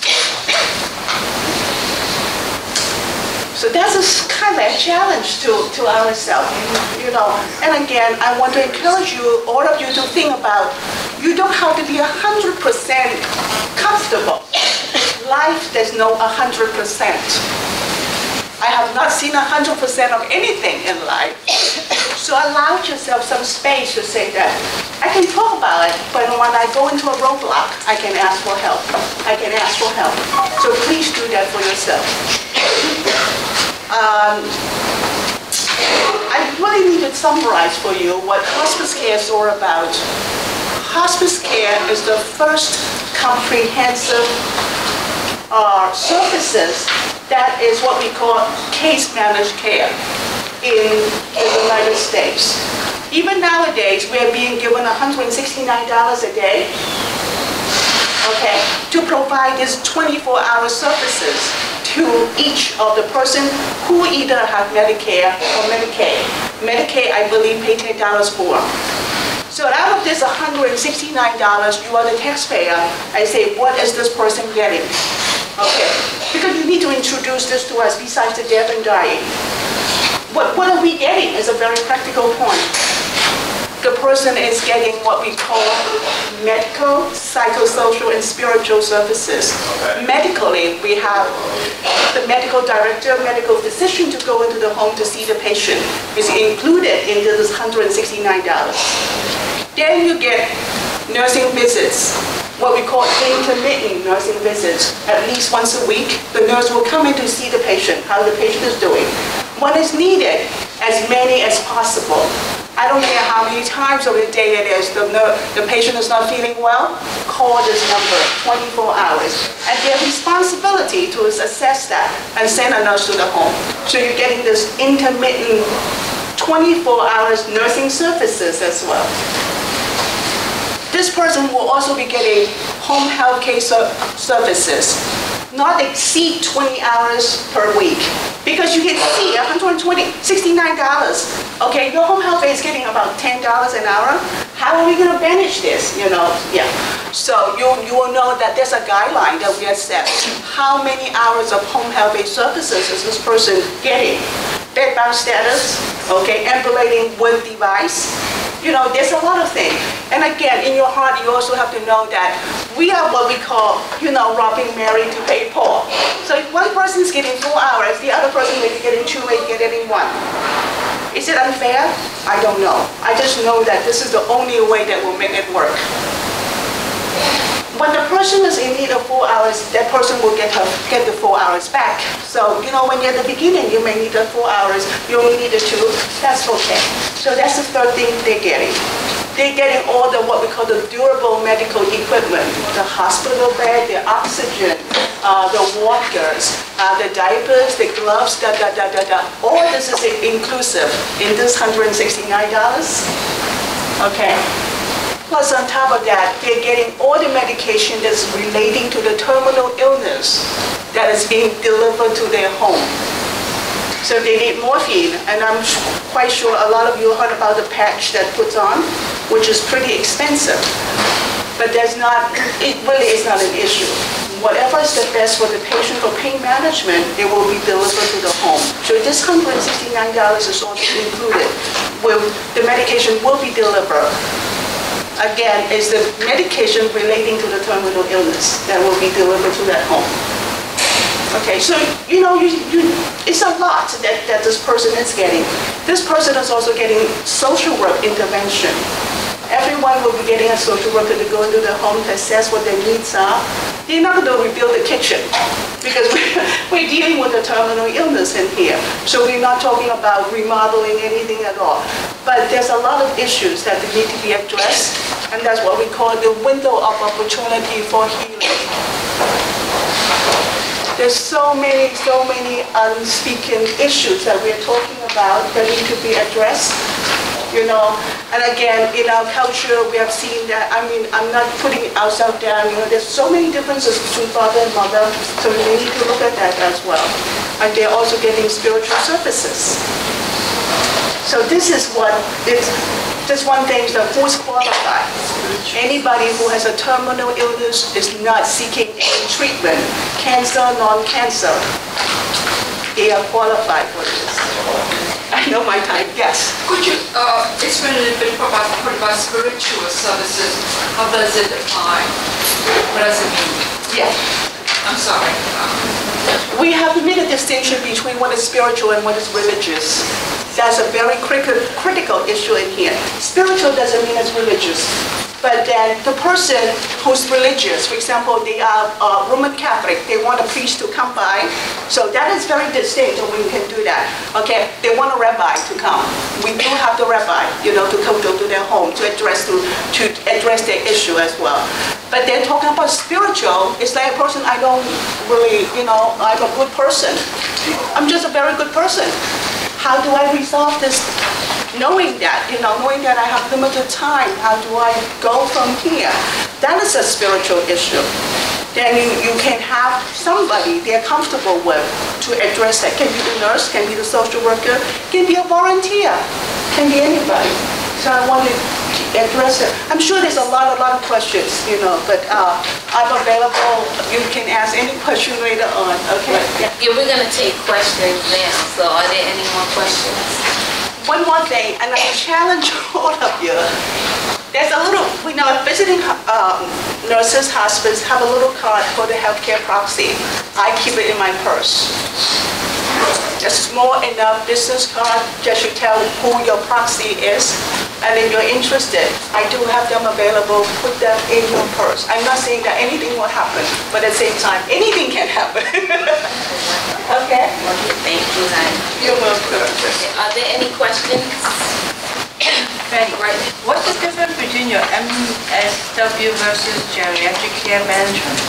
So that's a kind of a challenge to, to ourselves, you know. And again, I want to encourage you, all of you, to think about, you don't have to be one hundred percent comfortable. Life, there's no one hundred percent. I have not seen one hundred percent of anything in life. So allow yourself some space to say that, I can talk about it, but when I go into a roadblock, I can ask for help. I can ask for help. So please do that for yourself. Um, I really need to summarize for you what hospice care is all about. Hospice care is the first comprehensive uh, services that is what we call case managed care in the United States. Even nowadays, we are being given one hundred sixty-nine dollars a day, okay, to provide these twenty-four hour services to each of the person who either have Medicare or Medicaid. Medicaid, I believe, pay ten dollars more. So out of this one hundred sixty-nine dollars, you are the taxpayer. I say, what is this person getting? Okay, because you need to introduce this to us besides the death and dying. What, what are we getting is a very practical point. The person is getting what we call medical, psychosocial, and spiritual services. Okay. Medically, we have the medical director, medical physician to go into the home to see the patient. It's included in this one hundred sixty-nine dollars. Then you get nursing visits, what we call intermittent nursing visits. At least once a week, the nurse will come in to see the patient, how the patient is doing. When it's needed, as many as possible. I don't care how many times over the day it is, the, the patient is not feeling well, call this number, twenty-four hours. And their responsibility to assess that and send a nurse to the home. So you're getting this intermittent twenty-four hours nursing services as well. This person will also be getting home health care services, not exceed twenty hours per week. Because you can see one hundred twenty dollars, sixty-nine dollars. Okay, your home health aide is getting about ten dollars an hour. How are we going to manage this? You know, yeah. So you, you will know that there's a guideline that we have set. How many hours of home health aide services is this person getting? Bedbound status, okay, ambulating with device. You know, there's a lot of things. And again, in your heart, you also have to know that we are what we call, you know, robbing Mary to pay Paul. So if one person is getting four hours, the other person may be getting two, may be getting one. Is it unfair? I don't know. I just know that this is the only way that will make it work. When the person is in need of four hours, that person will get her, get the four hours back. So, you know, when you're at the beginning, you may need the four hours, you only need the two, that's okay. So that's the third thing they're getting. They're getting all the what we call the durable medical equipment, the hospital bed, the oxygen, uh, the walkers, uh, the diapers, the gloves, da da da da da. All this is inclusive in this one hundred sixty-nine dollars. Okay. Plus on top of that, they're getting all the medication that's relating to the terminal illness that is being delivered to their home. So they need morphine, and I'm quite sure a lot of you heard about the patch that puts on, which is pretty expensive. But that's not, it really is not an issue. Whatever is the best for the patient for pain management, it will be delivered to the home. So this one hundred sixty-nine dollars is also included. Where the medication will be delivered. Again, it's the medication relating to the terminal illness that will be delivered to that home. Okay, so, you know, you, you, it's a lot that, that this person is getting. This person is also getting social work intervention. Everyone will be getting a social worker to go into their home to assess what their needs are. They're not going to rebuild the kitchen because we're, we're dealing with a terminal illness in here. So we're not talking about remodeling anything at all. But there's a lot of issues that need to be addressed, and that's what we call the window of opportunity for healing. There's so many, so many unspoken issues that we're talking about that need to be addressed, you know. And again, in our culture, we have seen that, I mean, I'm not putting ourselves down, you know, there's so many differences between father and mother, so we need to look at that as well. And they're also getting spiritual services. So this is what, it's, this one thing is that who's qualified. Anybody who has a terminal illness is not seeking any treatment, cancer, non-cancer. They are qualified for this. I know my time, yes. Could you uh, explain a little bit about, about spiritual services? How does it apply? What does it mean? Yeah. I'm sorry. Um, we have made a distinction between what is spiritual and what is religious. That's a very critical critical issue in here. Spiritual doesn't mean it's religious. But then the person who's religious, for example, they are uh, Roman Catholic, they want a priest to come by. So that is very distinct, and we can do that. Okay, they want a rabbi to come. We do have the rabbi, you know, to come to, to their home to address to, to address their issue as well. But they're talking about spiritual, it's like a person I don't really, you know, I'm a good person. I'm just a very good person. How do I resolve this? Knowing that, you know, knowing that I have limited time, how do I go from here? That is a spiritual issue. Then you, you can have somebody they're comfortable with to address that. Can be the nurse, can be the social worker, can be a volunteer, can be anybody. So I want to address it. I'm sure there's a lot, a lot of questions, you know, but uh, I'm available. You can ask any question later on, okay? Yeah, yeah we're going to take questions now, so are there any more questions? One more thing, and I challenge all of you. There's a little, we know visiting um, nurses, hospitals have a little card for the healthcare proxy. I keep it in my purse. A small enough business card that should tell who your proxy is. And if you're interested, I do have them available. Put them in your purse. I'm not saying that anything will happen, but at the same time, anything can happen. Okay? Okay, thank you, Heidi. You're welcome. Are there any questions? Betty, right. What's the difference between your M S W versus geriatric care management?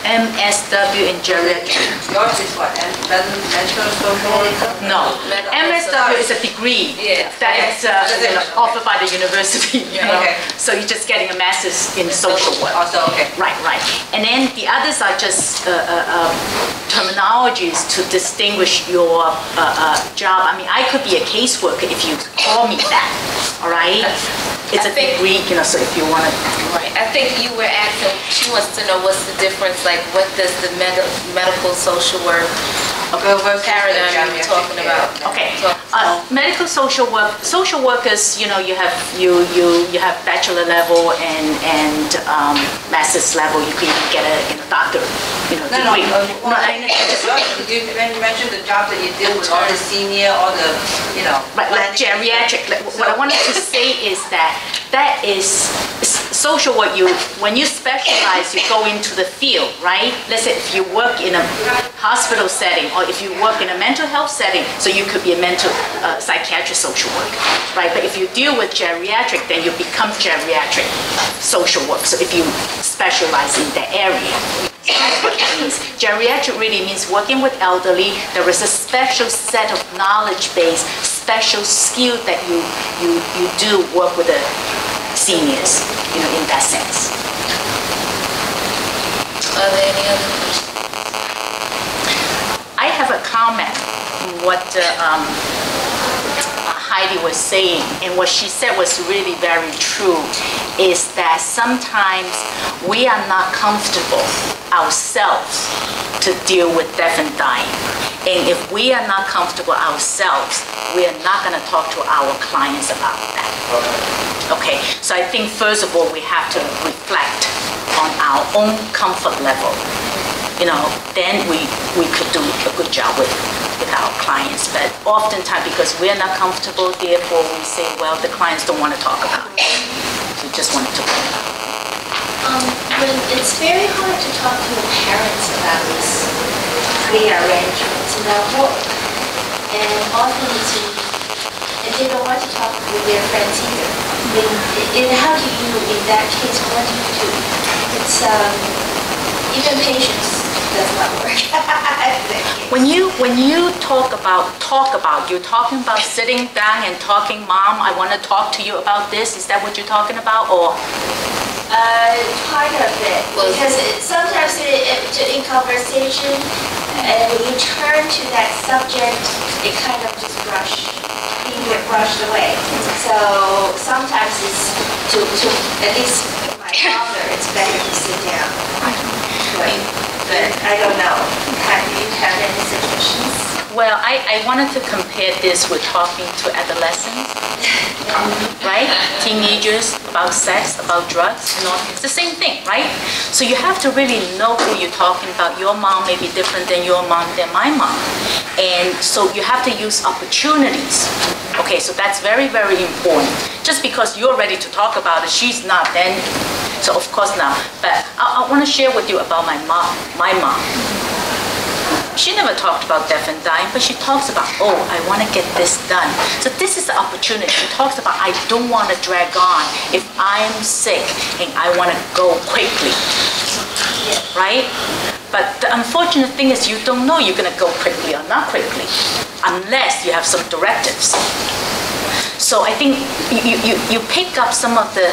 M S W and geriatric. Yours is what? Medical social worker? No. M S W is a degree yeah. that yeah. is uh, you know, offered by the university. You yeah. know? Okay. So you're just getting a master's in social work. Also, okay. Right, right. And then the others are just uh, uh, uh, terminologies to distinguish your uh, uh, job. I mean, I could be a caseworker if you call me that. All right? It's I a think, degree, you know, so if you want to. Right. I think you were asking, she wants to know what's the difference, like, what does the med medical social work okay, paradigm you're talking about? Okay. Uh, medical social work, social workers, you know, you have you you you have bachelor level and and um, master's level. You can get a, you know, doctorate, you know, no, degree. No, no, no, I, you mentioned the job that you deal with, all the senior, all the, you know, right, like geriatric. Like, so, what I wanted to say is that that is. social work, you, when you specialize, you go into the field, right? Let's say if you work in a hospital setting, or if you work in a mental health setting, so you could be a mental uh, psychiatrist social worker, right? But if you deal with geriatric, then you become geriatric social work. So if you specialize in that area. So that's what it means. Geriatric really means working with elderly. There is a special set of knowledge base, special skill that you you you do work with the seniors, you know, in that sense. Are there any other questions? I have a comment on what uh, um, Heidi was saying, and what she said was really very true, is that sometimes we are not comfortable ourselves to deal with death and dying. And if we are not comfortable ourselves, we are not going to talk to our clients about that. Okay, so I think first of all, we have to reflect on our own comfort level. You know, then we, we could do a good job with, with our clients. But oftentimes, because we're not comfortable, therefore we say, well, the clients don't want to talk about it. We just want to talk about it. Um, when it's very hard to talk to the parents about these pre-arrangements, about what, and often it's, and they don't want to talk with their friends either. And, and how do you, in that case, what do you do? It's, um, even patients. Does not work. When you when you talk about talk about you're talking about sitting down and talking, Mom, I want to talk to you about this. Is that what you're talking about, or? Uh, part of it, because it, sometimes it, it, in conversation, and when you turn to that subject, it kind of just brushes. You get brushed away. So sometimes it's to to at least with my father, it's better to sit down. Right. I don't know. Have you had any suggestions? Well, I, I wanted to compare this with talking to adolescents, right? Teenagers, about sex, about drugs, you know, it's the same thing, right? So you have to really know who you're talking about. Your mom may be different than your mom, than my mom. And so you have to use opportunities. Okay, so that's very, very important. Just because you're ready to talk about it, she's not, then. So of course not, but I, I want to share with you about my mom. My mom. She never talked about death and dying, but she talks about, oh, I want to get this done. So this is the opportunity. She talks about, I don't want to drag on if I'm sick and I want to go quickly, right? But the unfortunate thing is you don't know you're going to go quickly or not quickly, unless you have some directives. So I think you, you, you pick up some of the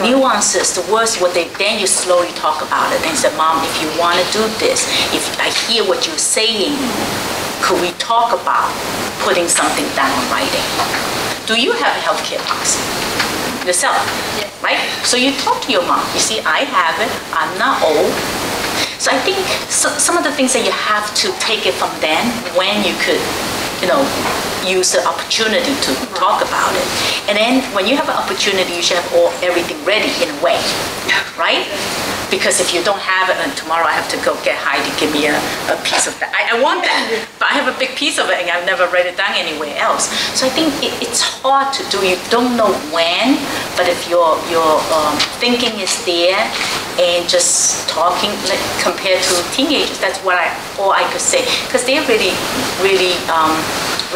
nuances, the words, what they, then you slowly talk about it and say, Mom, if you want to do this, if I hear what you're saying, could we talk about putting something down in writing? Do you have a healthcare box yourself? Yeah. Right? So you talk to your mom. You see, I have it. I'm not old. So I think so, some of the things that you have to take it from then, when you could, you know, use the opportunity to talk about it. And then when you have an opportunity, you should have all, everything ready in a way, right? Because if you don't have it, and tomorrow I have to go get Heidi, give me a, a piece of that. I, I want that, but I have a big piece of it and I've never read it down anywhere else. So I think it, it's hard to do. You don't know when, but if your, your um, thinking is there and just talking, like, compared to teenagers, that's what I, all I could say. Because they're really, really um,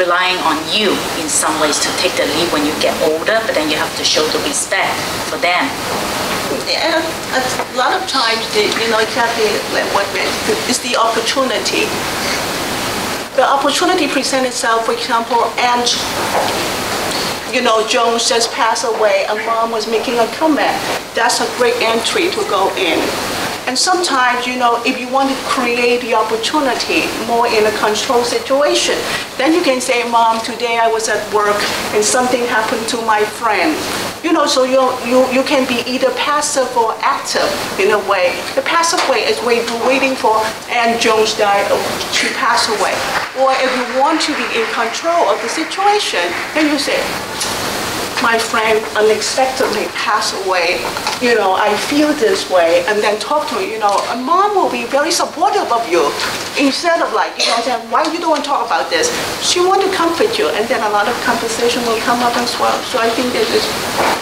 relying on you in some ways to take the lead when you get older, but then you have to show the respect for them. Yeah, a lot of times, the, you know, exactly what is the opportunity. The opportunity presents itself, for example, and, you know, Jones just passed away, and Mom was making a comment. That's a great entry to go in. And sometimes, you know, if you want to create the opportunity more in a controlled situation, then you can say, Mom, today I was at work and something happened to my friend. You know, so you you you can be either passive or active in a way. The passive way is when you're waiting for Ann Jones died to pass away. Or if you want to be in control of the situation, then you say, my friend unexpectedly passed away, you know, I feel this way, and then talk to, you know, a mom will be very supportive of you, instead of like, you know, saying, why you don't talk about this? She want to comfort you, and then a lot of conversation will come up as well. So I think this is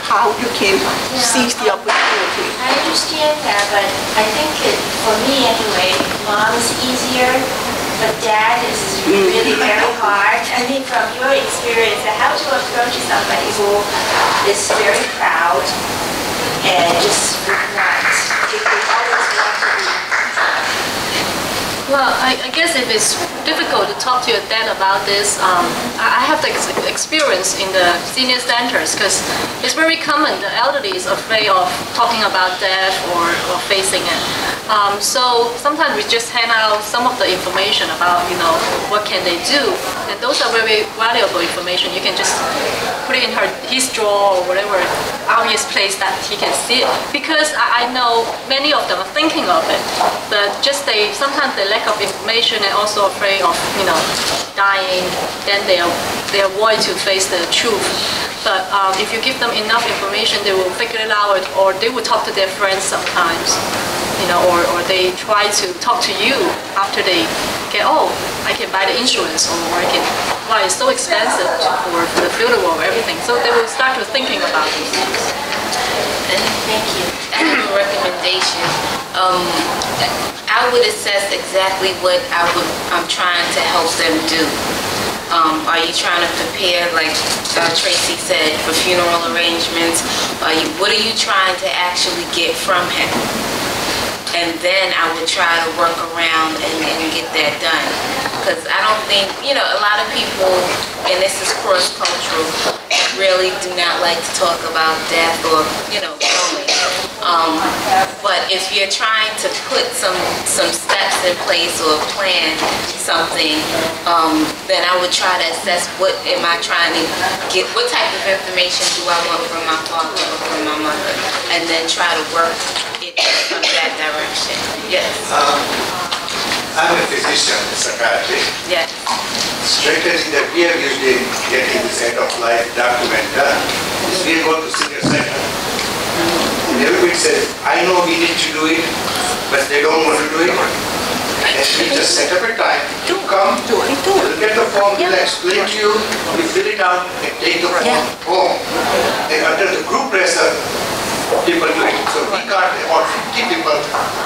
how you can yeah. seize the opportunity. I understand that, but I think it, for me anyway, mom is easier. But dad is really very hard. I think from your experience, how to approach somebody who is very proud and just not, if they always want to be. Well, I, I guess if it's difficult to talk to your dad about this, um, I have the ex experience in the senior centers because it's very common. The elderly is afraid of talking about death or, or facing it. Um, so sometimes we just hand out some of the information about, you know, what can they do, and those are very valuable information. You can just put it in her his drawer or whatever obvious place that he can see it. Because I, I know many of them are thinking of it, but just they sometimes they. Lack of information and also afraid of, you know, dying, then they are they avoid to face the truth. But um, if you give them enough information, they will figure it out, or they will talk to their friends sometimes, you know, or, or they try to talk to you after they get, oh, I can buy the insurance, or I can, why it's so expensive for the funeral or everything. So they will start to thinking about these things. Thank you. I have a recommendation. Um, I would assess exactly what I would, I'm trying to help them do. Um, are you trying to prepare, like uh, Tracy said, for funeral arrangements? Are you, what are you trying to actually get from him? And then I would try to work around and, and get that done. Because I don't think, you know, a lot of people, and this is cross-cultural, really do not like to talk about death or, you know, going. Um, but if you're trying to put some, some steps in place or plan something, um, then I would try to assess what am I trying to get, what type of information do I want from my father or from my mother, and then try to work it from that direction. Yes. Um, I'm a physician, a psychiatrist. Yes. Straightest that we are usually getting this end of life document done is we go to senior center. And everybody says, I know we need to do it, but they don't want to do it. And we just set up a time. You come, you look at the form, we'll explain to you, we fill it out, and take the form home. And under the group pressure, people do it. So we got about fifty people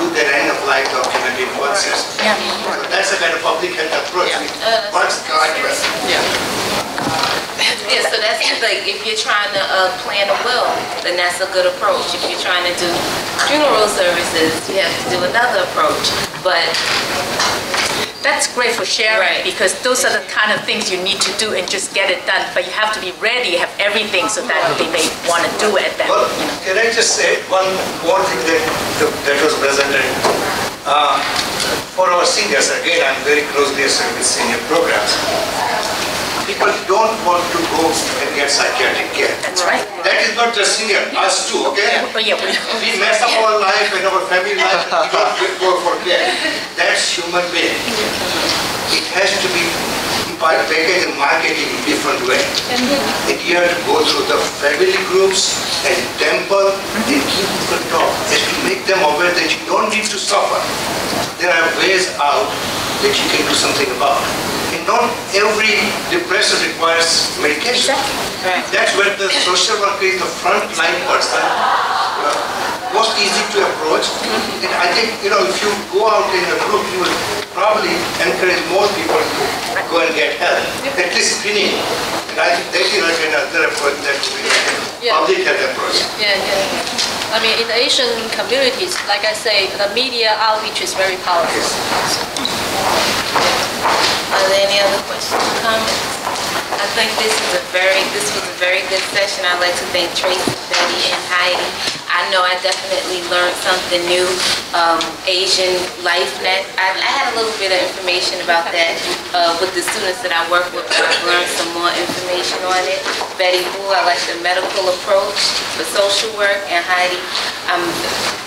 do their end of life document in one system. Yeah. So that's a kind of public health approach. Yeah. Uh, Once God bless. Yeah. Yeah, so that's like if you're trying to uh, plan a will, then that's a good approach. If you're trying to do funeral services, you have to do another approach. But that's great for sharing, right? Because those are the kind of things you need to do and just get it done. But you have to be ready, have everything so that they may want to do it. Then, well, you know. Can I just say one more thing that, that was presented? Uh, for our seniors, again, I'm very closely associated with senior programs. People don't want to go and get psychiatric care. That's right. That is not just senior, us too, okay? Yeah. We mess up our life and our family life, we don't go for care. That's human being. It has to be packaged and marketed in a different way. And you have to go through the family groups and temple and keep people talk and to make them aware that you don't need to suffer. There are ways out that you can do something about. Not every depression requires medication. Exactly. Right. That's where the social worker is the frontline person. Uh, most easy to approach. Mm-hmm. And I think, you know, if you go out in a group, you will probably encourage more people to go and get help. Yep. At least screening. And I think that is another approach that we yeah. public health approach. Yeah, yeah, yeah. I mean, in the Asian communities, like I say, the media outreach is very powerful. Yes. Are there any other questions or comments? I think this is a very, this was a very good session. I'd like to thank Tracy, Betty, and Heidi. I know I definitely learned something new. Um, Asian LifeNet. I, I had a little bit of information about that uh, with the students that I work with. But I've learned some more information on it. Betty Boo, I like the medical approach for social work, and Heidi. I'm,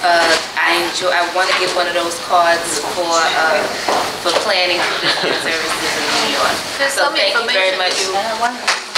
uh, I enjoy. I want to get one of those cards for uh, for planning for visiting services in New York. So thank you very much.